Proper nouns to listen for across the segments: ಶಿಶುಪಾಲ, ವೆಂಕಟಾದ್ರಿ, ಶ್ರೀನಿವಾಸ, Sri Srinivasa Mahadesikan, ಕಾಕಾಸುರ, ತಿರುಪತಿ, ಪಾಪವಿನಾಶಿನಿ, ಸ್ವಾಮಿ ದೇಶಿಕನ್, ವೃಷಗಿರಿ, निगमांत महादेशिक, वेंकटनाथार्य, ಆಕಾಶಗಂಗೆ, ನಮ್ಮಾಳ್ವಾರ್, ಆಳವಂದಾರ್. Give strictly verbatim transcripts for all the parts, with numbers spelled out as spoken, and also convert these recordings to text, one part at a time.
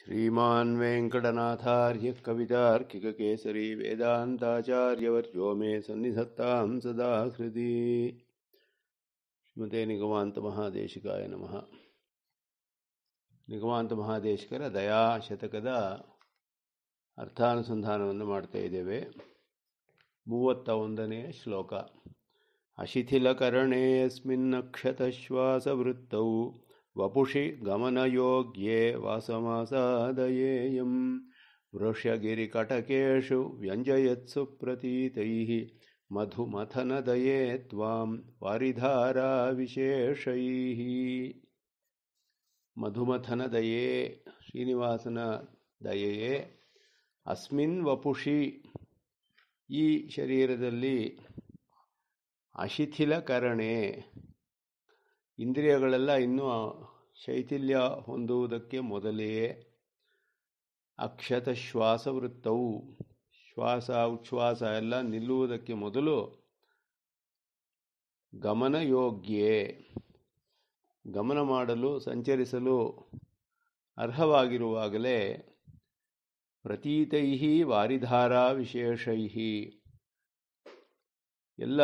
श्रीमान वेंकटनाथार्य कवितार्किक केसरी वेदांताचार्यवर्यो मे सन्निधत्तां सदा हृदि। श्रीमते निगमांत महादेशिकाय नमः। निगमांत महादेशिकर दया शतकದ ಅರ್ಥಾನುಸಂಧಾನವನ್ನು ಮಾಡ್ತಾ ಇದ್ದೇವೆ। ಮೂವತ್ತೊಂದನೇ ಶ್ಲೋಕ। ಅಶಿಥಿಲಕರಣೇ ಅಸ್ಮಿನ್ ಅಕ್ಷತಶ್ವಾಸವೃತ್ತೌ वपुषि गमनयोग्ये वासमासादयेयं वृषगिरिकटकेषु व्यञ्जयत्सु प्रतीतैः मधुमथनदये त्वां वारिधारा विशेषैः। मधुमथनदये श्रीनिवासन दये अस्मिन् वपुषि ई शरीरदल्ली अशिथिलकरणे ಇಂದ್ರಿಯಗಳೆಲ್ಲ ಇನ್ನೂ ಶೈಥಿಲ್ಯ ಹೊಂದುವುದಕ್ಕೆ ಮೊದಲೆಯೇ ಅಕ್ಷತ ಶ್ವಾಸವೃತ್ತವು ಶ್ವಾಸ ಉಚ್ಛ್ವಾಸ ಎಲ್ಲ ನಿಲ್ಲುವುದಕ್ಕೆ ಮೊದಲು ಗಮನಯೋಗ್ಯೆ ಗಮನ ಮಾಡಲು ಸಂಚರಿಸಲು ಅರ್ಹವಾಗಿರುವಾಗಲೇ ಪ್ರತೀತೈಹಿ ವಾರಿಧಾರಾ ವಿಶೇಷೈಹಿ ಎಲ್ಲ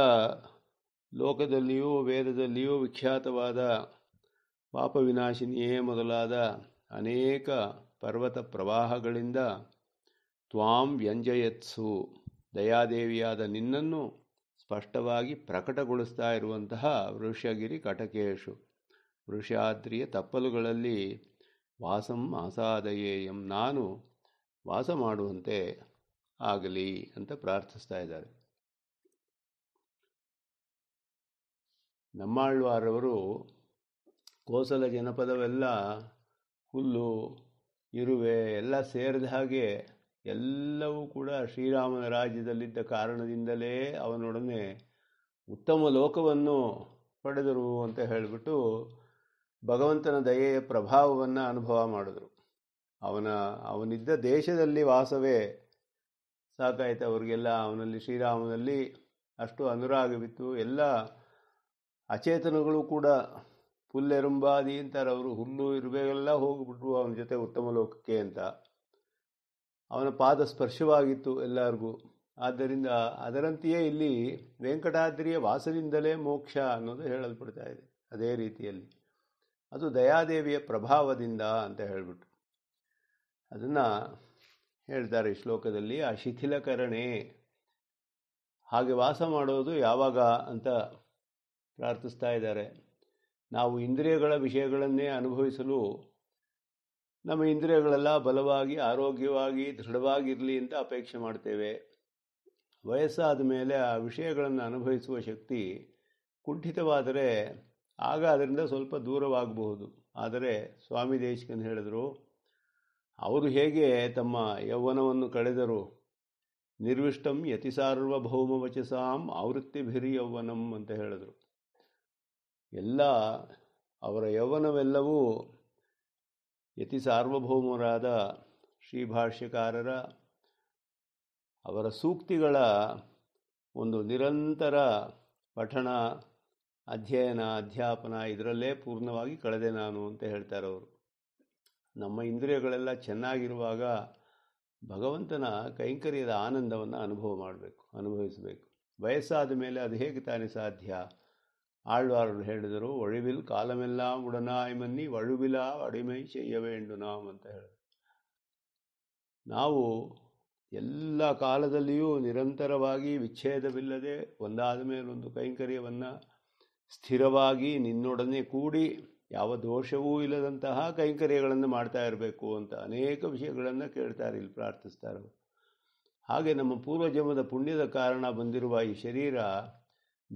ಲೋಕದಲ್ಲಿಯೂ ವೇದದಲ್ಲಿಯೂ ವಿಖ್ಯಾತವಾದ ಪಾಪವಿನಾಶಿನಿಯೇ ಮೊದಲಾದ ಅನೇಕ ಪರ್ವತ ಪ್ರವಾಹಗಳಿಂದ ತ್ವಾಂ ವ್ಯಂಜಯತ್ಸು ದಯಾದೇವಿಯಾದ ನಿನ್ನನ್ನು ಸ್ಪಷ್ಟವಾಗಿ ಪ್ರಕಟಗೊಳಿಸ್ತಾ ಇರುವಂತಹ ವೃಷಗಿರಿ ಕಟಕೇಶು ವೃಷಾದ್ರಿಯ ತಪ್ಪಲುಗಳಲ್ಲಿ ವಾಸಂ ಆಸಾದಯೇಯಂ ನಾನು ವಾಸ ಮಾಡುವಂತೆ ಆಗಲಿ ಅಂತ ಪ್ರಾರ್ಥಿಸ್ತಾ ಇದ್ದಾರೆ. ನಮ್ಮಾಳ್ವಾರವರು ಕೋಸಲ ಜನಪದವೆಲ್ಲ ಹುಲ್ಲು ಇರುವೆ ಎಲ್ಲ ಸೇರಿದ ಹಾಗೆ ಎಲ್ಲವೂ ಕೂಡ ಶ್ರೀರಾಮನ ರಾಜ್ಯದಲ್ಲಿದ್ದ ಕಾರಣದಿಂದಲೇ ಅವನೊಡನೆ ಉತ್ತಮ ಲೋಕವನ್ನು ಪಡೆದರು ಅಂತ ಹೇಳಿಬಿಟ್ಟು ಭಗವಂತನ ದಯೆಯ ಪ್ರಭಾವವನ್ನು ಅನುಭವ ಮಾಡಿದರು. ಅವನ ಅವನಿದ್ದ ದೇಶದಲ್ಲಿ ವಾಸವೇ ಸಾಕಾಯಿತು ಅವರಿಗೆಲ್ಲ. ಅವನಲ್ಲಿ ಶ್ರೀರಾಮನಲ್ಲಿ ಅಷ್ಟು ಅನುರಾಗವಿತ್ತು. ಎಲ್ಲ ಅಚೇತನಗಳು ಕೂಡ ಪುಲ್ಲೆರುಂಬಾದಿ ಅಂತಾರೆ ಅವರು. ಹುಲ್ಲು ಇರುವೆಲ್ಲ ಹೋಗಿಬಿಟ್ರು ಅವನ ಜೊತೆ ಉತ್ತಮ ಲೋಕಕ್ಕೆ ಅಂತ. ಅವನ ಪಾದ ಸ್ಪರ್ಶವಾಗಿತ್ತು ಎಲ್ಲರಿಗೂ. ಆದ್ದರಿಂದ ಅದರಂತೆಯೇ ಇಲ್ಲಿ ವೆಂಕಟಾದ್ರಿಯ ವಾಸದಿಂದಲೇ ಮೋಕ್ಷ ಅನ್ನೋದು ಹೇಳಲ್ಪಡ್ತಾ ಇದೆ. ಅದೇ ರೀತಿಯಲ್ಲಿ ಅದು ದಯಾದೇವಿಯ ಪ್ರಭಾವದಿಂದ ಅಂತ ಹೇಳಿಬಿಟ್ಟು ಅದನ್ನು ಹೇಳ್ತಾರೆ ಈ ಶ್ಲೋಕದಲ್ಲಿ. ಆ ಶಿಥಿಲಕರಣೆ ಹಾಗೆ ವಾಸ ಮಾಡೋದು ಯಾವಾಗ ಅಂತ ಪ್ರಾರ್ಥಿಸ್ತಾ ಇದ್ದಾರೆ. ನಾವು ಇಂದ್ರಿಯಗಳ ವಿಷಯಗಳನ್ನೇ ಅನುಭವಿಸಲು ನಮ್ಮ ಇಂದ್ರಿಯಗಳೆಲ್ಲ ಬಲವಾಗಿ ಆರೋಗ್ಯವಾಗಿ ದೃಢವಾಗಿರಲಿ ಅಂತ ಅಪೇಕ್ಷೆ ಮಾಡ್ತೇವೆ. ವಯಸ್ಸಾದ ಮೇಲೆ ಆ ವಿಷಯಗಳನ್ನು ಅನುಭವಿಸುವ ಶಕ್ತಿ ಕುಂಠಿತವಾದರೆ ಆಗ ಅದರಿಂದ ಸ್ವಲ್ಪ ದೂರವಾಗಬಹುದು. ಆದರೆ ಸ್ವಾಮಿ ದೇಶಿಕನ್ ಹೇಳಿದರು, ಅವರು ಹೇಗೆ ತಮ್ಮ ಯೌವನವನ್ನು ಕಳೆದರು, ನಿರ್ವಿಷ್ಟಂ ಯತಿ ಸಾರ್ವಭೌಮ ವಚಸಾಂ ಆವೃತ್ತಿಭಿರಿ ಯೌವನಂ ಅಂತ ಹೇಳಿದರು. ಎಲ್ಲ ಅವರ ಯೌವನವೆಲ್ಲವೂ ಯತಿ ಸಾರ್ವಭೌಮರಾದ ಶ್ರೀ ಭಾಷ್ಯಕಾರರ ಅವರ ಸೂಕ್ತಿಗಳ ಒಂದು ನಿರಂತರ ಪಠಣ ಅಧ್ಯಯನ ಅಧ್ಯಾಪನ ಇದರಲ್ಲೇ ಪೂರ್ಣವಾಗಿ ಕಳೆದೆ ನಾನು ಅಂತ ಹೇಳ್ತಾರೆ ಅವರು. ನಮ್ಮ ಇಂದ್ರಿಯಗಳೆಲ್ಲ ಚೆನ್ನಾಗಿರುವಾಗ ಭಗವಂತನ ಕೈಂಕರ್ಯದ ಆನಂದವನ್ನು ಅನುಭವ ಮಾಡಬೇಕು, ಅನುಭವಿಸಬೇಕು. ವಯಸ್ಸಾದ ಮೇಲೆ ಅದು ಹೇಗೆ ತಾನೇ ಸಾಧ್ಯ? ಆಳ್ವಾರರು ಹೇಳಿದರು, ಒಳಿವಿಲ್ ಕಾಲಮೆಲ್ಲ ಉಡನಾಯ್ ಮನ್ನಿ ಒಳುವಿಲ ಅಡಿಮೈ ಶೆಯ್ಯವೇಂಡು ನಾಮ್ ಅಂತ ಹೇಳಿದರು. ನಾವು ಎಲ್ಲ ಕಾಲದಲ್ಲಿಯೂ ನಿರಂತರವಾಗಿ ವಿಚ್ಛೇದವಿಲ್ಲದೆ ಒಂದಾದ ಮೇಲೊಂದು ಕೈಂಕರ್ಯವನ್ನು ಸ್ಥಿರವಾಗಿ ನಿನ್ನೊಡನೆ ಕೂಡಿ ಯಾವ ದೋಷವೂ ಇಲ್ಲದಂತಹ ಕೈಂಕರ್ಯಗಳನ್ನು ಮಾಡ್ತಾ ಇರಬೇಕು ಅಂತ ಅನೇಕ ವಿಷಯಗಳನ್ನು ಕೇಳ್ತಾರೆ ಇಲ್ಲಿ, ಪ್ರಾರ್ಥಿಸ್ತಾರೆ. ಹಾಗೆ ನಮ್ಮ ಪೂರ್ವಜನ್ಮದ ಪುಣ್ಯದ ಕಾರಣ ಬಂದಿರುವ ಈ ಶರೀರ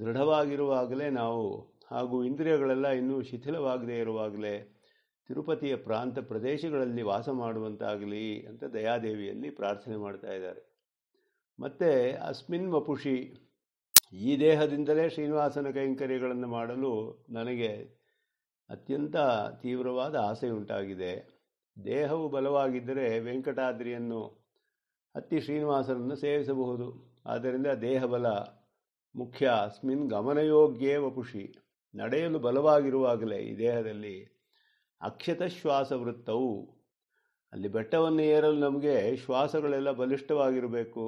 ದೃಢವಾಗಿರುವಾಗಲೇ ನಾವು ಹಾಗೂ ಇಂದ್ರಿಯಗಳೆಲ್ಲ ಇನ್ನೂ ಶಿಥಿಲವಾಗದೇ ಇರುವಾಗಲೇ ತಿರುಪತಿಯ ಪ್ರಾಂತ ಪ್ರದೇಶಗಳಲ್ಲಿ ವಾಸ ಮಾಡುವಂತಾಗಲಿ ಅಂತ ದಯಾದೇವಿಯಲ್ಲಿ ಪ್ರಾರ್ಥನೆ ಮಾಡ್ತಾ ಇದ್ದಾರೆ. ಮತ್ತು ಅಸ್ಮಿನ್ ವಪುಷಿ ಈ ದೇಹದಿಂದಲೇ ಶ್ರೀನಿವಾಸನ ಕೈಂಕರ್ಯಗಳನ್ನು ಮಾಡಲು ನನಗೆ ಅತ್ಯಂತ ತೀವ್ರವಾದ ಆಸೆ ಉಂಟಾಗಿದೆ. ದೇಹವು ಬಲವಾಗಿದ್ದರೆ ವೆಂಕಟಾದ್ರಿಯನ್ನು ಹತ್ತಿ ಶ್ರೀನಿವಾಸನನ್ನು ಸೇವಿಸಬಹುದು. ಆದ್ದರಿಂದ ದೇಹಬಲ ಮುಖ್ಯ. ಅಸ್ಮಿನ್ ಗಮನಯೋಗ್ಯೇ ವಪುಷಿ ನಡೆಯಲು ಬಲವಾಗಿರುವಾಗಲೇ ಈ ದೇಹದಲ್ಲಿ ಅಕ್ಷತ ಶ್ವಾಸವೃತ್ತವು ಅಲ್ಲಿ ಬೆಟ್ಟವನ್ನು ಏರಲು ನಮಗೆ ಶ್ವಾಸಗಳೆಲ್ಲ ಬಲಿಷ್ಠವಾಗಿರಬೇಕು.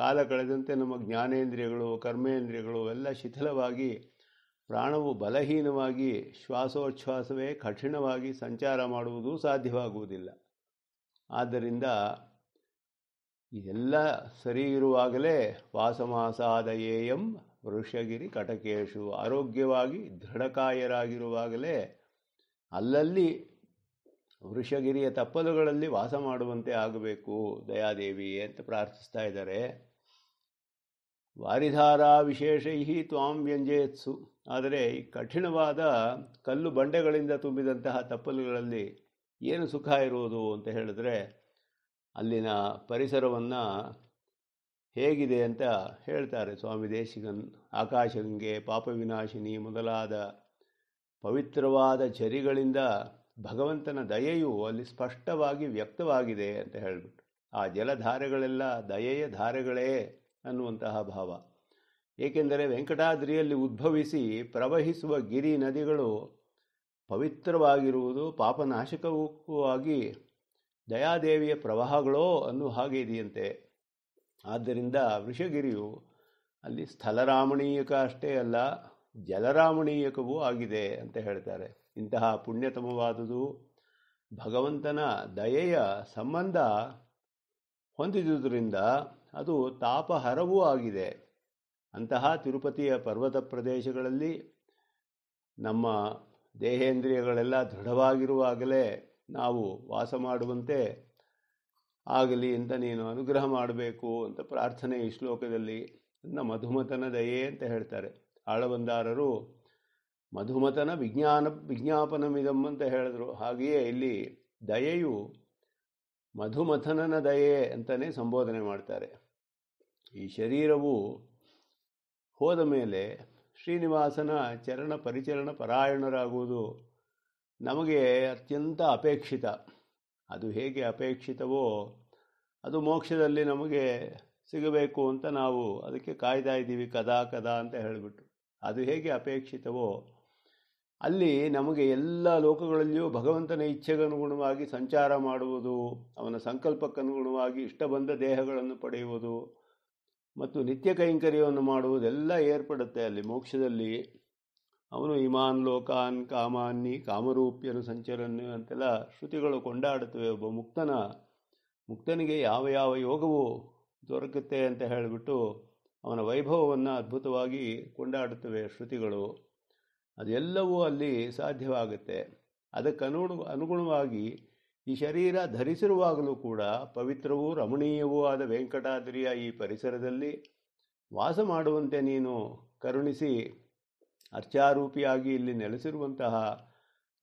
ಕಾಲ ಕಳೆದಂತೆ ನಮ್ಮ ಜ್ಞಾನೇಂದ್ರಿಯಗಳು ಕರ್ಮೇಂದ್ರಿಯಗಳು ಎಲ್ಲ ಶಿಥಿಲವಾಗಿ ಪ್ರಾಣವು ಬಲಹೀನವಾಗಿ ಶ್ವಾಸೋಚ್ಛ್ವಾಸವೇ ಕಠಿಣವಾಗಿ ಸಂಚಾರ ಮಾಡುವುದು ಸಾಧ್ಯವಾಗುವುದಿಲ್ಲ. ಆದ್ದರಿಂದ ಇದೆಲ್ಲ ಸರಿ ಇರುವಾಗಲೇ ವಾಸಮಾಸಾದಯೇಯಂ ವೃಷಗಿರಿ ಕಟಕೇಶು, ಆರೋಗ್ಯವಾಗಿ ದೃಢಕಾಯರಾಗಿರುವಾಗಲೇ ಅಲ್ಲಲ್ಲಿ ವೃಷಗಿರಿಯ ತಪ್ಪಲುಗಳಲ್ಲಿ ವಾಸ ಮಾಡುವಂತೆ ಆಗಬೇಕು ದಯಾದೇವಿ ಅಂತ ಪ್ರಾರ್ಥಿಸ್ತಾ ಇದ್ದಾರೆ. ವಾರಿಧಾರಾ ವಿಶೇಷೈ ತ್ವಾಂ ವ್ಯಂಜಯತ್ಸು, ಆದರೆ ಈ ಕಠಿಣವಾದ ಕಲ್ಲು ಬಂಡೆಗಳಿಂದ ತುಂಬಿದಂತಹ ತಪ್ಪಲುಗಳಲ್ಲಿ ಏನು ಸುಖ ಇರುವುದು ಅಂತ ಹೇಳಿದ್ರೆ ಅಲ್ಲಿನ ಪರಿಸರವನ್ನು ಹೇಗಿದೆ ಅಂತ ಹೇಳ್ತಾರೆ ಸ್ವಾಮಿ ದೇಶಿಕನ್. ಆಕಾಶಗಂಗೆ ಪಾಪವಿನಾಶಿನಿ ಮೊದಲಾದ ಪವಿತ್ರವಾದ ಝರಿಗಳಿಂದ ಭಗವಂತನ ದಯೆಯು ಅಲ್ಲಿ ಸ್ಪಷ್ಟವಾಗಿ ವ್ಯಕ್ತವಾಗಿದೆ ಅಂತ ಹೇಳಿಬಿಟ್ಟು, ಆ ಜಲಧಾರೆಗಳೆಲ್ಲ ದಯೆಯ ಧಾರೆಗಳೇ ಅನ್ನುವಂತಹ ಭಾವ. ಏಕೆಂದರೆ ವೆಂಕಟಾದ್ರಿಯಲ್ಲಿ ಉದ್ಭವಿಸಿ ಪ್ರವಹಿಸುವ ಗಿರಿ ನದಿಗಳು ಪವಿತ್ರವಾಗಿರುವುದು ಪಾಪನಾಶಕವೂ ಆಗಿ ದಯಾದೇವಿಯ ಪ್ರವಾಹಗಳೋ ಅನ್ನುವ ಹಾಗೆ ಇದೆಯಂತೆ. ಆದ್ದರಿಂದ ವೃಷಗಿರಿಯು ಅಲ್ಲಿ ಸ್ಥಳರಾಮಣೀಯಕ ಅಷ್ಟೇ ಅಲ್ಲ, ಜಲರಾಮಣೀಯಕವೂ ಆಗಿದೆ ಅಂತ ಹೇಳ್ತಾರೆ. ಇಂತಹ ಪುಣ್ಯತಮವಾದುದು ಭಗವಂತನ ದಯೆಯ ಸಂಬಂಧ ಹೊಂದಿದುದರಿಂದ ಅದು ತಾಪಹರವೂ ಆಗಿದೆ. ಅಂತಹ ತಿರುಪತಿಯ ಪರ್ವತ ಪ್ರದೇಶಗಳಲ್ಲಿ ನಮ್ಮ ದೇಹೇಂದ್ರಿಯಗಳೆಲ್ಲ ದೃಢವಾಗಿರುವಾಗಲೇ ನಾವು ವಾಸ ಮಾಡುವಂತೆ ಆಗಲಿ ಅಂತ ನೀನು ಅನುಗ್ರಹ ಮಾಡಬೇಕು ಅಂತ ಪ್ರಾರ್ಥನೆ ಈ ಶ್ಲೋಕದಲ್ಲಿ. ಮಧುಮತನ ದಯೆ ಅಂತ ಹೇಳ್ತಾರೆ ಆಳವಂದಾರರು. ಮಧುಮತನ ವಿಜ್ಞಾನ ವಿಜ್ಞಾಪನಮಿದಂ ಅಂತ ಹೇಳಿದ್ರು. ಹಾಗೆಯೇ ಇಲ್ಲಿ ದಯೆಯು ಮಧುಮಥನನ ದಯೆ ಅಂತಲೇ ಸಂಬೋಧನೆ ಮಾಡ್ತಾರೆ. ಈ ಶರೀರವು ಹೋದ ಮೇಲೆ ಶ್ರೀನಿವಾಸನ ಚರಣ ಪರಿಚರಣ ಪರಾಯಣರಾಗುವುದು ನಮಗೆ ಅತ್ಯಂತ ಅಪೇಕ್ಷಿತ. ಅದು ಹೇಗೆ ಅಪೇಕ್ಷಿತವೋ ಅದು ಮೋಕ್ಷದಲ್ಲಿ ನಮಗೆ ಸಿಗಬೇಕು ಅಂತ ನಾವು ಅದಕ್ಕೆ ಕಾಯ್ತಾ ಇದ್ದೀವಿ ಕದಾ ಕದಾ ಅಂತ ಹೇಳಿಬಿಟ್ಟು. ಅದು ಹೇಗೆ ಅಪೇಕ್ಷಿತವೋ ಅಲ್ಲಿ ನಮಗೆ ಎಲ್ಲ ಲೋಕಗಳಲ್ಲಿಯೂ ಭಗವಂತನ ಇಚ್ಛೆಗನುಗುಣವಾಗಿ ಸಂಚಾರ ಮಾಡುವುದು, ಅವನ ಸಂಕಲ್ಪಕ್ಕನುಗುಣವಾಗಿ ಇಷ್ಟ ಬಂದ ದೇಹಗಳನ್ನು ಪಡೆಯುವುದು ಮತ್ತು ನಿತ್ಯ ಕೈಂಕರ್ಯವನ್ನು ಮಾಡುವುದೆಲ್ಲ ಏರ್ಪಡುತ್ತೆ ಅಲ್ಲಿ ಮೋಕ್ಷದಲ್ಲಿ. ಅವನು ಇಮಾನ್ ಲೋಕಾನ್ ಕಾಮಾನ್ನಿ ಕಾಮರೂಪ್ಯನು ಸಂಚರನ್ನು ಅಂತೆಲ್ಲ ಶ್ರುತಿಗಳು ಕೊಂಡಾಡುತ್ತವೆ. ಒಬ್ಬ ಮುಕ್ತನ ಮುಕ್ತನಿಗೆ ಯಾವ ಯಾವ ಯೋಗವು ದೊರಕುತ್ತೆ ಅಂತ ಹೇಳಿಬಿಟ್ಟು ಅವನ ವೈಭವವನ್ನು ಅದ್ಭುತವಾಗಿ ಕೊಂಡಾಡುತ್ತವೆ ಶ್ರುತಿಗಳು. ಅದೆಲ್ಲವೂ ಅಲ್ಲಿ ಸಾಧ್ಯವಾಗುತ್ತೆ. ಅದಕ್ಕನುಗು ಅನುಗುಣವಾಗಿ ಈ ಶರೀರ ಧರಿಸಿರುವಾಗಲೂ ಕೂಡ ಪವಿತ್ರವೂ ರಮಣೀಯವೂ ಆದ ವೆಂಕಟಾದ್ರಿಯ ಈ ಪರಿಸರದಲ್ಲಿ ವಾಸ ಮಾಡುವಂತೆ ನೀನು ಕರುಣಿಸಿ ಅರ್ಚಾರೂಪಿಯಾಗಿ ಇಲ್ಲಿ ನೆಲೆಸಿರುವಂತಹ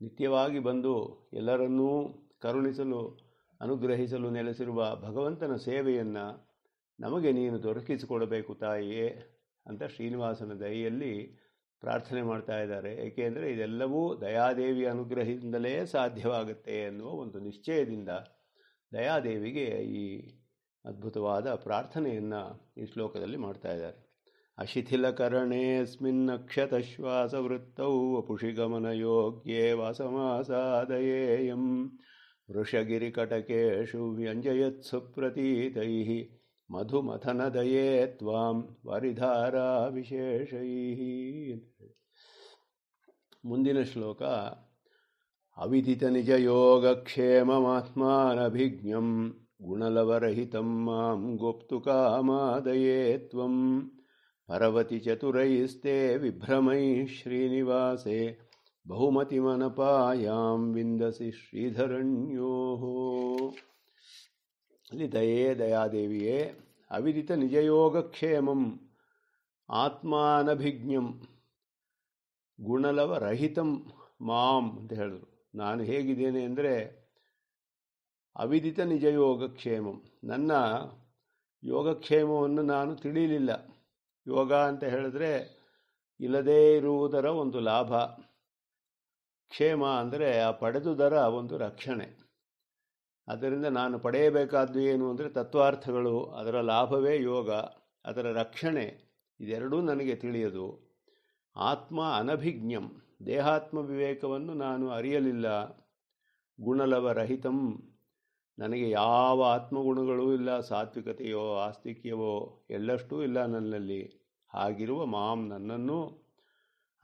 ನಿತ್ಯವಾಗಿ ಬಂದು ಎಲ್ಲರನ್ನೂ ಕರುಣಿಸಲು ಅನುಗ್ರಹಿಸಲು ನೆಲೆಸಿರುವ ಭಗವಂತನ ಸೇವೆಯನ್ನು ನಮಗೆ ನೀನು ದೊರಕಿಸಿಕೊಡಬೇಕು ತಾಯಿಯೇ ಅಂತ ಶ್ರೀನಿವಾಸನ ದಯೆಯಲ್ಲಿ ಪ್ರಾರ್ಥನೆ ಮಾಡ್ತಾ ಇದ್ದಾರೆ. ಏಕೆಂದರೆ ಇದೆಲ್ಲವೂ ದಯಾದೇವಿ ಅನುಗ್ರಹದಿಂದಲೇ ಸಾಧ್ಯವಾಗುತ್ತೆ ಎನ್ನುವ ಒಂದು ನಿಶ್ಚಯದಿಂದ ದಯಾದೇವಿಗೆ ಈ ಅದ್ಭುತವಾದ ಪ್ರಾರ್ಥನೆಯನ್ನು ಈ ಶ್ಲೋಕದಲ್ಲಿ ಮಾಡ್ತಾ ಇದ್ದಾರೆ. ಅಶಿಥಿಲಕರಣೇಸ್ಮಿನ್ನಕ್ಷತಶ್ವಾಸವೃತ್ತೌ ವಪುಷಿಗಮನಯೋಗ್ಯೇ ವಾಸಮಾಸಾದಯೇಯಂ ವೃಷಗಿರಿಕಟಕೇಷು ವ್ಯಂಜಯತ್ಸು ಪ್ರತೀತೈಃ ಮಧುಮಥನದಯೇ ತ್ವಾಂ ವರಿಧಾರಾ ವಿಶೇಷೈಃ. ಮುಂದಿನ ಶ್ಲೋಕ ಅವಿದಿತ ನಿಜಯೋಗಕ್ಷೇಮಮಾತ್ಮಾನಭಿಜ್ಞಂ ಗುಣಲವರಹಿತಂ ಮಾಂ ಗೋಪ್ತು ಕಾಮಾದಯೇ ತ್ವಂ ಪರವತಿ ಚತುರೈಸ್ತೆ ವಿಭ್ರಮೈ ಶ್ರೀನಿವಾಸೇ ಬಹುಮತಿಮನಪಾಯಾಂ ವಿಂದಸಿ ಶ್ರೀಧರಣ್ಯೋಃ. ಅಲ್ಲಿ ದಯೇ ದಯಾದೇವಿಯೇ ಅವಿದಿತ ನಿಜಯೋಗಕ್ಷೇಮಂ ಆತ್ಮಾನಭಿಜ್ಞಂ ಗುಣಲವರಹಿತಂ ಮಾಂ ಅಂತ ಹೇಳಿದ್ರು. ನಾನು ಹೇಗಿದ್ದೇನೆ ಅಂದರೆ ಅವಿದಿತ ನಿಜಯೋಗಕ್ಷೇಮಂ, ನನ್ನ ಯೋಗಕ್ಷೇಮವನ್ನು ನಾನು ತಿಳಿಯಲಿಲ್ಲ. ಯೋಗ ಅಂತ ಹೇಳಿದ್ರೆ ಇಲ್ಲದೇ ಇರುವುದರ ಒಂದು ಲಾಭ, ಕ್ಷೇಮ ಅಂದರೆ ಆ ಪಡೆದುದರ ಒಂದು ರಕ್ಷಣೆ. ಆದ್ದರಿಂದ ನಾನು ಪಡೆಯಬೇಕಾದ್ದು ಏನು ಅಂದರೆ ತತ್ವಾರ್ಥಗಳು, ಅದರ ಲಾಭವೇ ಯೋಗ, ಅದರ ರಕ್ಷಣೆ, ಇದೆರಡೂ ನನಗೆ ತಿಳಿಯದು. ಆತ್ಮ ಅನಭಿಜ್ಞಂ, ದೇಹಾತ್ಮ ವಿವೇಕವನ್ನು ನಾನು ಅರಿಯಲಿಲ್ಲ. ಗುಣಲವರಹಿತಂ, ನನಗೆ ಯಾವ ಆತ್ಮಗುಣಗಳೂ ಇಲ್ಲ, ಸಾತ್ವಿಕತೆಯೋ ಆಸ್ತಿಕ್ಯವೋ ಎಲ್ಲಷ್ಟೂ ಇಲ್ಲ ನನ್ನಲ್ಲಿ. ಹಾಗಿರುವ ಮಾಂ ನನ್ನನ್ನು,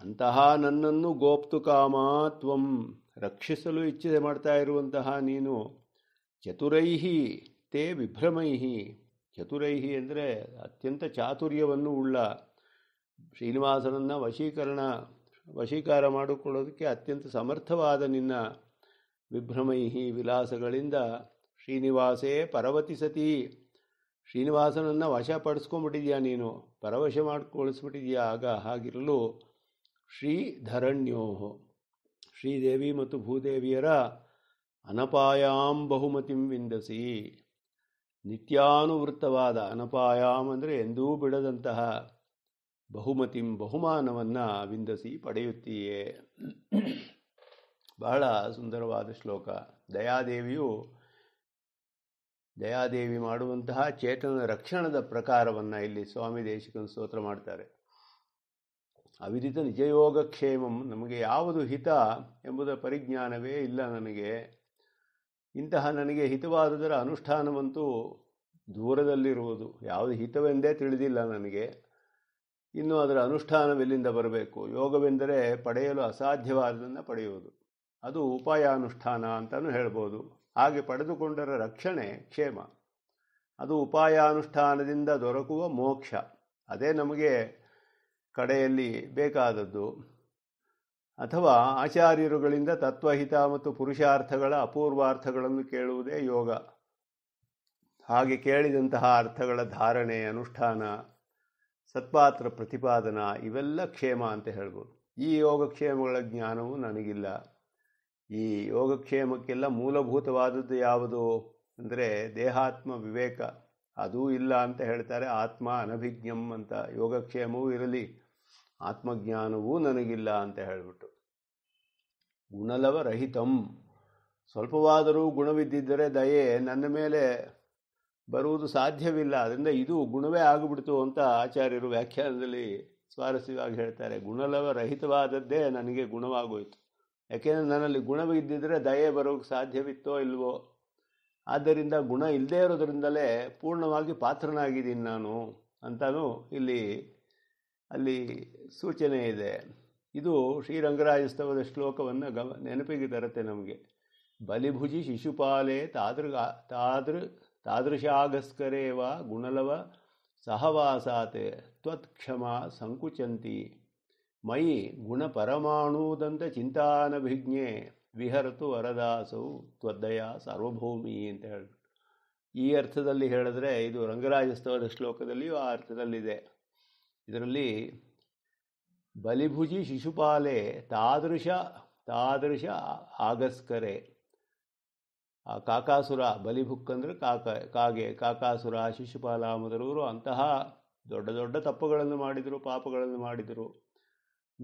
ಅಂತಹ ನನ್ನನ್ನು ಗೋಪ್ತು ಕಾಮಾತ್ವಂ ರಕ್ಷಿಸಲು ಇಚ್ಛೆ ಮಾಡ್ತಾ ಇರುವಂತಹ ನೀನು, ಚತುರೈಹಿ ತೇ ವಿಭ್ರಮೈಹಿ, ಚತುರೈಹಿ ಅಂದರೆ ಅತ್ಯಂತ ಚಾತುರ್ಯವನ್ನು ಉಳ್ಳ, ಶ್ರೀನಿವಾಸನನ್ನು ವಶೀಕರಣ ವಶೀಕಾರ ಮಾಡಿಕೊಳ್ಳೋದಕ್ಕೆ ಅತ್ಯಂತ ಸಮರ್ಥವಾದ ನಿನ್ನ ವಿಭ್ರಮೈಹಿ ವಿಲಾಸಗಳಿಂದ ಶ್ರೀನಿವಾಸೇ ಪರವತಿಸತಿ, ಶ್ರೀನಿವಾಸನನ್ನು ವಶಪಡಿಸ್ಕೊಂಡ್ಬಿಟ್ಟಿದ್ಯಾ ನೀನು, ಪರವಶ ಮಾಡಿಕೊಳಿಸ್ಬಿಟ್ಟಿದ್ಯಾ. ಆಗ ಹಾಗಿರಲು ಶ್ರೀಧರಣ್ಯೋ, ಶ್ರೀದೇವಿ ಮತ್ತು ಭೂದೇವಿಯರ ಅನಪಾಯಾಂ ಬಹುಮತಿಂ ವಿಂದಸಿ, ನಿತ್ಯಾನುವೃತ್ತವಾದ ಅನಪಾಯಾಮ್ ಅಂದರೆ ಎಂದೂ ಬಿಡದಂತಹ ಬಹುಮತಿಂ ಬಹುಮಾನವನ್ನು ವಿಂದಸಿ ಪಡೆಯುತ್ತೀಯೇ. ಬಹಳ ಸುಂದರವಾದ ಶ್ಲೋಕ. ದಯಾದೇವಿಯು ದಯಾದೇವಿ ಮಾಡುವಂತಹ ಚೇತನ ರಕ್ಷಣದ ಪ್ರಕಾರವನ್ನು ಇಲ್ಲಿ ಸ್ವಾಮಿ ದೇಶಿಕನ ಸ್ತೋತ್ರ ಮಾಡ್ತಾರೆ. ಅವಿದಿತ ನಿಜಯೋಗ ಕ್ಷೇಮಂ, ನಮಗೆ ಯಾವುದು ಹಿತ ಎಂಬುದರ ಪರಿಜ್ಞಾನವೇ ಇಲ್ಲ ನನಗೆ, ಇಂತಹ ನನಗೆ ಹಿತವಾದುದರ ಅನುಷ್ಠಾನವಂತೂ ದೂರದಲ್ಲಿರುವುದು, ಯಾವುದು ಹಿತವೆಂದೇ ತಿಳಿದಿಲ್ಲ ನನಗೆ, ಇನ್ನು ಅದರ ಅನುಷ್ಠಾನವೆಲ್ಲಿಂದ ಬರಬೇಕು. ಯೋಗವೆಂದರೆ ಪಡೆಯಲು ಅಸಾಧ್ಯವಾದದನ್ನು ಪಡೆಯುವುದು, ಅದು ಉಪಾಯಾನುಷ್ಠಾನ ಅಂತಲೂ ಹೇಳ್ಬೋದು. ಹಾಗೆ ಪಡೆದುಕೊಂಡರ ರಕ್ಷಣೆ ಕ್ಷೇಮ, ಅದು ಉಪಾಯಾನುಷ್ಠಾನದಿಂದ ದೊರಕುವ ಮೋಕ್ಷ, ಅದೇ ನಮಗೆ ಕಡೆಯಲ್ಲಿ ಬೇಕಾದದ್ದು. ಅಥವಾ ಆಚಾರ್ಯರುಗಳಿಂದ ತತ್ವಹಿತ ಮತ್ತು ಪುರುಷಾರ್ಥಗಳ ಅಪೂರ್ವಾರ್ಥಗಳನ್ನು ಕೇಳುವುದೇ ಯೋಗ. ಹಾಗೆ ಕೇಳಿದಂತಹ ಅರ್ಥಗಳ ಧಾರಣೆ, ಅನುಷ್ಠಾನ, ಸತ್ಪಾತ್ರ ಪ್ರತಿಪಾದನ ಇವೆಲ್ಲ ಕ್ಷೇಮ ಅಂತ ಹೇಳ್ಬೋದು. ಈ ಯೋಗಕ್ಷೇಮಗಳ ಜ್ಞಾನವೂ ನನಗಿಲ್ಲ. ಈ ಯೋಗಕ್ಷೇಮಕ್ಕೆಲ್ಲ ಮೂಲಭೂತವಾದದ್ದು ಯಾವುದು ಅಂದರೆ ದೇಹಾತ್ಮ ವಿವೇಕ, ಅದೂ ಇಲ್ಲ ಅಂತ ಹೇಳ್ತಾರೆ. ಆತ್ಮ ಅನಭಿಜ್ಞಂ ಅಂತ, ಯೋಗಕ್ಷೇಮವೂ ಇರಲಿ ಆತ್ಮಜ್ಞಾನವೂ ನನಗಿಲ್ಲ ಅಂತ ಹೇಳಿಬಿಟ್ಟು. ಗುಣಲವ ರಹಿತಂ, ಸ್ವಲ್ಪವಾದರೂ ಗುಣವಿದ್ದಿದ್ದರೆ ದಯೆ ನನ್ನ ಮೇಲೆ ಬರುವುದು ಸಾಧ್ಯವಿಲ್ಲ, ಅದರಿಂದ ಇದು ಗುಣವೇ ಆಗಿಬಿಡ್ತು ಅಂತ ಆಚಾರ್ಯರು ವ್ಯಾಖ್ಯಾನದಲ್ಲಿ ಸ್ವಾರಸ್ಯವಾಗಿ ಹೇಳ್ತಾರೆ. ಗುಣಲವ ರಹಿತವಾದದ್ದೇ ನನಗೆ ಗುಣವಾಗೋಯಿತು, ಯಾಕೆಂದರೆ ನನ್ನಲ್ಲಿ ಗುಣವಿದ್ದಿದ್ದರೆ ದಯೆ ಬರೋಕ್ಕೆ ಸಾಧ್ಯವಿತ್ತೋ ಇಲ್ವೋ, ಆದ್ದರಿಂದ ಗುಣ ಇಲ್ಲದೇ ಇರೋದ್ರಿಂದಲೇ ಪೂರ್ಣವಾಗಿ ಪಾತ್ರನಾಗಿದ್ದೀನಿ ನಾನು ಅಂತಲೂ ಇಲ್ಲಿ ಅಲ್ಲಿ ಸೂಚನೆ ಇದೆ. ಇದು ಶ್ರೀರಂಗರಾಜಸ್ತವದ ಶ್ಲೋಕವನ್ನು ಗಮ ನೆನಪಿಗೆ ತರುತ್ತೆ ನಮಗೆ. ಬಲಿಭುಜಿ ಶಿಶುಪಾಲೆ ತಾದೃ ತಾದೃ ತಾದೃಶಾಗಸ್ಕರೇವ ಗುಣಲವ ಸಹವಾಸಾತೆ ತ್ವತ್ಕ್ಷಮ ಸಂಕುಚಂತಿ ಮಯಿ ಗುಣಪರಮಾಣುದಂತ ಚಿಂತಾನಭಿಜ್ಞೆ ವಿಹರತು ವರದಾಸೌ ತ್ವದ್ದಯಾ ಸಾರ್ವಭೌಮಿ ಅಂತ ಹೇಳ್ಬಿಟ್ಟು ಈ ಅರ್ಥದಲ್ಲಿ ಹೇಳಿದ್ರೆ, ಇದು ರಂಗರಾಜಸ್ತವದ ಶ್ಲೋಕದಲ್ಲಿಯೂ ಆ ಅರ್ಥದಲ್ಲಿದೆ. ಇದರಲ್ಲಿ ಬಲಿಭುಜಿ ಶಿಶುಪಾಲೆ ತಾದೃಶ ತಾದೃಶ ಆಗಸ್ಕರೆ, ಆ ಕಾಕಾಸುರ, ಬಲಿಭುಕ್ ಅಂದರೆ ಕಾಕ ಕಾಗೆ, ಕಾಕಾಸುರ ಶಿಶುಪಾಲ ಮೊದಲವರು ಅಂತಹ ದೊಡ್ಡ ದೊಡ್ಡ ತಪ್ಪುಗಳನ್ನು ಮಾಡಿದರು, ಪಾಪಗಳನ್ನು ಮಾಡಿದರು.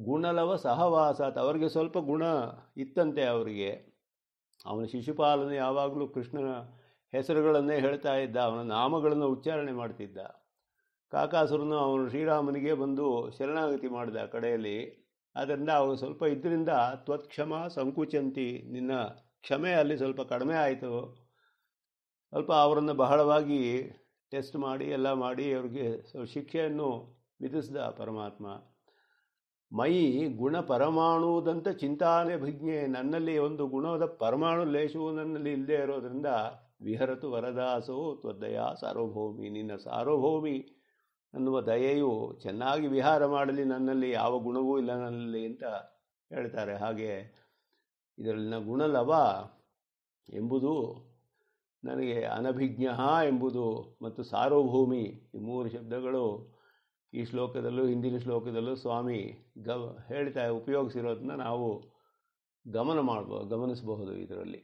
ಗುಣಲವ ಸಹವಾಸ, ಅವರಿಗೆ ಸ್ವಲ್ಪ ಗುಣ ಇತ್ತಂತೆ ಅವರಿಗೆ. ಅವನ ಶಿಶುಪಾಲನ ಯಾವಾಗಲೂ ಕೃಷ್ಣನ ಹೆಸರುಗಳನ್ನೇ ಹೇಳ್ತಾ ಇದ್ದ, ಅವನ ನಾಮಗಳನ್ನು ಉಚ್ಚಾರಣೆ ಮಾಡ್ತಿದ್ದ. ಕಾಕಾಸುರನು ಅವನು ಶ್ರೀರಾಮನಿಗೆ ಬಂದು ಶರಣಾಗತಿ ಮಾಡಿದ ಕಡೆಯಲ್ಲಿ, ಆದ್ದರಿಂದ ಅವನು ಸ್ವಲ್ಪ ಇದರಿಂದ ತ್ವತ್ಕ್ಷಮ ಸಂಕುಚಂತಿ, ನಿನ್ನ ಕ್ಷಮೆ ಅಲ್ಲಿ ಸ್ವಲ್ಪ ಕಡಿಮೆ ಆಯಿತು. ಸ್ವಲ್ಪ ಅವರನ್ನು ಬಹಳವಾಗಿ ಟೆಸ್ಟ್ ಮಾಡಿ ಎಲ್ಲ ಮಾಡಿ ಅವ್ರಿಗೆ ಶಿಕ್ಷೆಯನ್ನು ವಿಧಿಸಿದ ಪರಮಾತ್ಮ. ಮಯಿ ಗುಣ ಪರಮಾಣುದಂತ ಚಿಂತಾನೆ ಭಿಜ್ಞೆ, ನನ್ನಲ್ಲಿ ಒಂದು ಗುಣದ ಪರಮಾಣು ಲೇಷವು ನನ್ನಲ್ಲಿ ಇಲ್ಲದೆ ಇರೋದರಿಂದ ವಿಹರತು ವರದಾಸೋ ತ್ವದಯಾ ಸಾರ್ವಭೌಮಿ, ನಿನ್ನ ಸಾರ್ವಭೌಮಿ ಅನ್ನುವ ದಯೆಯು ಚೆನ್ನಾಗಿ ವಿಹಾರ ಮಾಡಲಿ ನನ್ನಲ್ಲಿ, ಯಾವ ಗುಣವೂ ಇಲ್ಲ ನನ್ನಲ್ಲಿ ಅಂತ ಹೇಳ್ತಾರೆ. ಹಾಗೆ ಇದರಲ್ಲಿನ ಗುಣಲವ ಎಂಬುದು ನನಗೆ ಅನಭಿಜ್ಞ ಎಂಬುದು ಮತ್ತು ಸಾರ್ವಭೌಮಿ, ಈ ಮೂರು ಶಬ್ದಗಳು ಈ ಶ್ಲೋಕದಲ್ಲೂ ಹಿಂದಿನ ಶ್ಲೋಕದಲ್ಲೂ ಸ್ವಾಮಿ ಗ ಹೇಳ್ತಾ ಉಪಯೋಗಿಸಿರೋದನ್ನ ನಾವು ಗಮನ ಮಾಡ್ಬೋದು ಗಮನಿಸಬಹುದು ಇದರಲ್ಲಿ,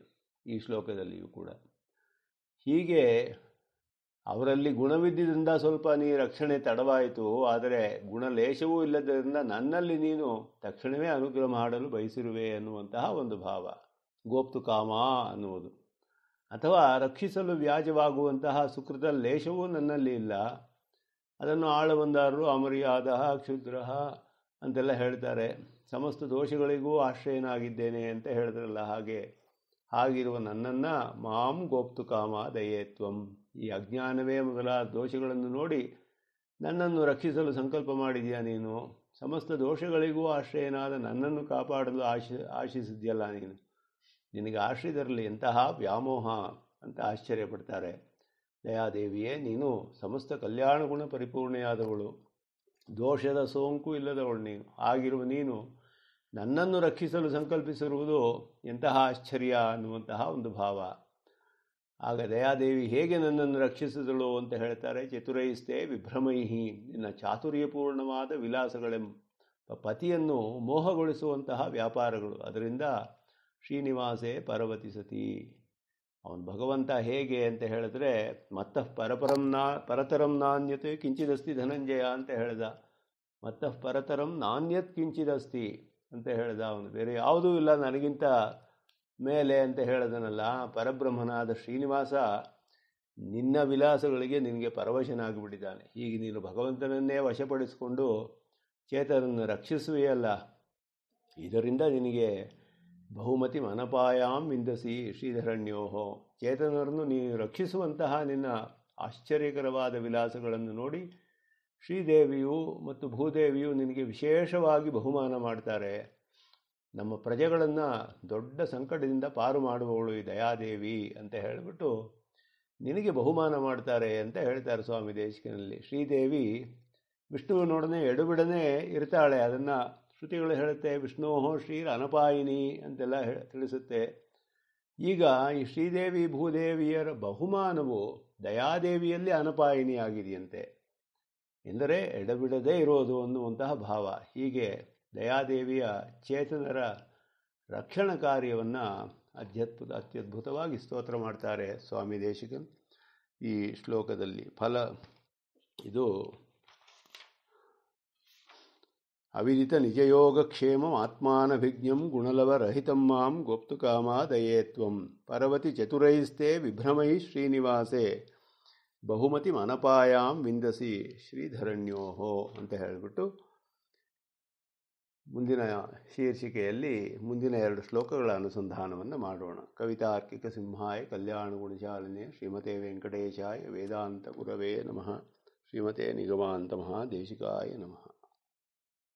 ಈ ಶ್ಲೋಕದಲ್ಲಿಯೂ ಕೂಡ. ಹೀಗೆ ಅವರಲ್ಲಿ ಗುಣವಿದ್ದರಿಂದ ಸ್ವಲ್ಪ ನೀ ರಕ್ಷಣೆ ತಡವಾಯಿತು, ಆದರೆ ಗುಣಲೇಶವೂ ಇಲ್ಲದರಿಂದ ನನ್ನಲ್ಲಿ ನೀನು ತಕ್ಷಣವೇ ಅನುಗ್ರಹ ಮಾಡಲು ಬಯಸಿರುವೆ ಅನ್ನುವಂತಹ ಒಂದು ಭಾವ, ಗೋಪ್ತು ಕಾಮ ಅನ್ನುವುದು. ಅಥವಾ ರಕ್ಷಿಸಲು ವ್ಯಾಜವಾಗುವಂತಹ ಸುಕೃತ ಲೇಷವೂ ನನ್ನಲ್ಲಿ ಇಲ್ಲ, ಅದನ್ನು ಆಳವಂದಾರರು ಅಮರ್ಯಾದ ಕ್ಷುದ್ರ ಅಂತೆಲ್ಲ ಹೇಳ್ತಾರೆ. ಸಮಸ್ತ ದೋಷಗಳಿಗೂ ಆಶ್ರಯನಾಗಿದ್ದೇನೆ ಅಂತ ಹೇಳಿದ್ರಲ್ಲ, ಹಾಗೆ ಆಗಿರುವ ನನ್ನನ್ನು ಮಾಂ ಗೋಪ್ತು ಕಾಮ ದಯೇತ್ವಂ, ಈ ಅಜ್ಞಾನವೇ ಮೊದಲ ದೋಷಗಳನ್ನು ನೋಡಿ ನನ್ನನ್ನು ರಕ್ಷಿಸಲು ಸಂಕಲ್ಪ ಮಾಡಿದೆಯಾ ನೀನು? ಸಮಸ್ತ ದೋಷಗಳಿಗೂ ಆಶ್ರಯನಾದ ನನ್ನನ್ನು ಕಾಪಾಡಲು ಆಶ ಆಶಿಸಿದ್ಯಲ್ಲ ನೀನು, ನಿನಗೆ ಆಶ್ರಯದರಲ್ಲಿ ಎಂತಹ ವ್ಯಾಮೋಹ ಅಂತ ಆಶ್ಚರ್ಯಪಡ್ತಾರೆ. ದಯಾದೇವಿಯೇ, ನೀನು ಸಮಸ್ತ ಕಲ್ಯಾಣ ಗುಣ ಪರಿಪೂರ್ಣೆಯಾದವಳು, ದೋಷದ ಸೋಂಕು ಇಲ್ಲದವಳು ನೀನು. ಆಗಿರುವ ನೀನು ನನ್ನನ್ನು ರಕ್ಷಿಸಲು ಸಂಕಲ್ಪಿಸಿರುವುದು ಎಂತಹ ಆಶ್ಚರ್ಯ ಅನ್ನುವಂತಹ ಒಂದು ಭಾವ. ಆಗ ದಯಾದೇವಿ ಹೇಗೆ ನನ್ನನ್ನು ರಕ್ಷಿಸಿದಳು ಅಂತ ಹೇಳ್ತಾರೆ. ಚತುರೈಸ್ತೆ ವಿಭ್ರಮೈಹಿ, ನಿನ್ನ ಚಾತುರ್ಯಪೂರ್ಣವಾದ ವಿಲಾಸಗಳೆಂಬ ಪತಿಯನ್ನು ಮೋಹಗೊಳಿಸುವಂತಹ ವ್ಯಾಪಾರಗಳು. ಅದರಿಂದ ಶ್ರೀನಿವಾಸೇ ಪಾರ್ವತಿ ಸತಿ, ಅವನು ಭಗವಂತ ಹೇಗೆ ಅಂತ ಹೇಳಿದ್ರೆ, ಮತ್ತ ಪರಪರಂ ನಾ ಪರತರಂ ನಾಣ್ಯತೆ ಕಿಂಚಿದಸ್ತಿ ಧನಂಜಯ ಅಂತ ಹೇಳ್ದ. ಮತ್ತ ಪರತರಂ ನಾಣ್ಯತ್ ಕಿಂಚಿದಸ್ತಿ ಅಂತ ಹೇಳ್ದ. ಅವನು ಬೇರೆ ಯಾವುದೂ ಇಲ್ಲ ನನಗಿಂತ ಮೇಲೆ ಅಂತ ಹೇಳದನಲ್ಲ. ಪರಬ್ರಹ್ಮನಾದ ಶ್ರೀನಿವಾಸ ನಿನ್ನ ವಿಲಾಸಗಳಿಗೆ ನಿನಗೆ ಪರವಶನಾಗಿಬಿಟ್ಟಿದ್ದಾನೆ. ಹೀಗೆ ನೀನು ಭಗವಂತನನ್ನೇ ವಶಪಡಿಸಿಕೊಂಡು ಚೇತನನ್ನು ರಕ್ಷಿಸುವೆಯಲ್ಲ, ಇದರಿಂದ ನಿನಗೆ ಬಹುಮತಿ ಮನಪಾಯಾಂ ವಿಂದಸಿ ಶ್ರೀಧರಣ್ಯೋಹೋ, ಚೇತನರನ್ನು ನೀನು ರಕ್ಷಿಸುವಂತಹ ನಿನ್ನ ಆಶ್ಚರ್ಯಕರವಾದ ವಿಲಾಸಗಳನ್ನು ನೋಡಿ ಶ್ರೀದೇವಿಯು ಮತ್ತು ಭೂದೇವಿಯು ನಿನಗೆ ವಿಶೇಷವಾಗಿ ಬಹುಮಾನ ಮಾಡ್ತಾರೆ. ನಮ್ಮ ಪ್ರಜೆಗಳನ್ನು ದೊಡ್ಡ ಸಂಕಟದಿಂದ ಪಾರು ಮಾಡುವವಳು ಈ ದಯಾದೇವಿ ಅಂತ ಹೇಳಿಬಿಟ್ಟು ನಿನಗೆ ಬಹುಮಾನ ಮಾಡ್ತಾರೆ ಅಂತ ಹೇಳ್ತಾರೆ ಸ್ವಾಮಿ ದೇಶಿಕನಲ್ಲಿ. ಶ್ರೀದೇವಿ ವಿಷ್ಣುವಿನೊಡನೆ ಎಡುಬಿಡನೆ ಇರ್ತಾಳೆ. ಅದನ್ನು ಶ್ರುತಿಗಳು ಹೇಳುತ್ತೆ. ವಿಷ್ಣೋಹೋ ಶ್ರೀರ ಅನಪಾಯಿನಿ ಅಂತೆಲ್ಲ ಹೇಳ ತಿಳಿಸುತ್ತೆ. ಈಗ ಈ ಶ್ರೀದೇವಿ ಭೂದೇವಿಯರ ಬಹುಮಾನವು ದಯಾದೇವಿಯಲ್ಲಿ ಅನಪಾಯಿನಿ ಆಗಿದೆಯಂತೆ, ಎಂದರೆ ಎಡಬಿಡದೇ ಇರೋದು ಅನ್ನುವಂತಹ ಭಾವ. ಹೀಗೆ ದಯಾದೇವಿಯ ಚೇತನರ ರಕ್ಷಣ ಕಾರ್ಯವನ್ನು ಅತ್ಯದ್ಭುತ ಅತ್ಯದ್ಭುತವಾಗಿ ಸ್ತೋತ್ರ ಮಾಡ್ತಾರೆ ಸ್ವಾಮಿ ದೇಶಿಕನ್ ಈ ಶ್ಲೋಕದಲ್ಲಿ. ಫಲ ಇದು ಅವಿದಿತ ನಿಜಯೋಗಕ್ಷೇಮಂ ಆತ್ಮಾನಭಿಜ್ಞಂ ಗುಣಲವರಹಿತಂ ಮಾಂ ಗೋಪ್ತು ಕಾಮಾ ದಯೇತ್ವಂ ಪರವತಿ ಚತುರೈಸ್ತೆ ವಿಭ್ರಮೈ ಶ್ರೀನಿವಾಸೇ ಬಹುಮತಿ ಮನಪಾಯಾಂ ವಿಂದಸಿ ಶ್ರೀಧರಣ್ಯೋಹೋ ಅಂತ ಹೇಳಿಬಿಟ್ಟು ಮುಂದಿನ ಶೀರ್ಷಿಕೆಯಲ್ಲಿ ಮುಂದಿನ ಎರಡು ಶ್ಲೋಕಗಳ ಅನುಸಂಧಾನವನ್ನು ಮಾಡೋಣ. ಕವಿತಾರ್ಕಿಕ ಸಿಂಹಾಯ ಕಲ್ಯಾಣ ಗುಣಶಾಲಿನೇ ಶ್ರೀಮತೆ ವೆಂಕಟೇಶಾಯ ವೇದಾಂತ ಗುರವೇ ನಮಃ. ಶ್ರೀಮತೆ ನಿಗಮಾಂತ ಮಹಾದೇಶಿಕಾಯ ನಮಃ.